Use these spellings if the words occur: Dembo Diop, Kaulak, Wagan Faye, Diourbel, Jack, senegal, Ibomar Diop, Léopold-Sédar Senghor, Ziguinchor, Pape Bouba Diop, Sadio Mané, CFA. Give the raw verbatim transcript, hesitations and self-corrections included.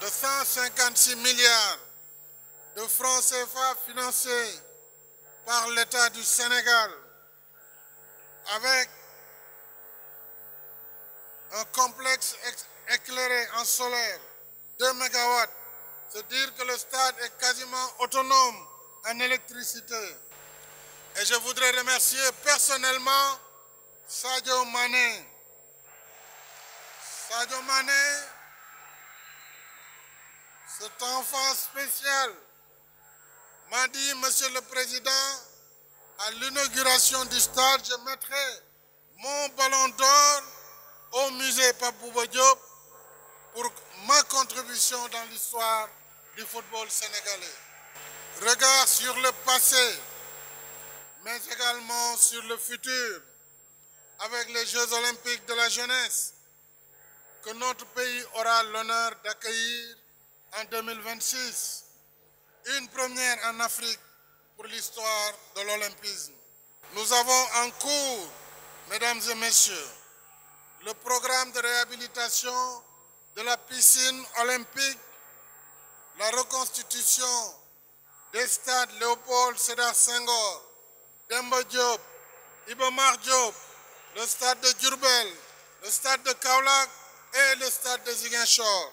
de cent cinquante-six milliards de francs C F A financés par l'État du Sénégal avec un complexe éclairé en solaire, deux mégawatts. C'est dire que le stade est quasiment autonome en électricité. Et je voudrais remercier personnellement Sadio Mané. Sadio Mané, cet enfant spécial, m'a dit, Monsieur le Président, à l'inauguration du stade, je mettrai mon ballon d'or au musée Pape Bouba Diop pour ma contribution dans l'histoire du football sénégalais. Regard sur le passé, mais également sur le futur, avec les Jeux olympiques de la jeunesse, que notre pays aura l'honneur d'accueillir en deux mille vingt-six, une première en Afrique pour l'histoire de l'olympisme. Nous avons en cours, mesdames et messieurs, le programme de réhabilitation de la piscine olympique, la reconstitution des stades Léopold-Sédar Senghor, Dembo Diop, Ibomar Diop, le stade de Diourbel, le stade de Kaulak et le stade de Ziguinchor.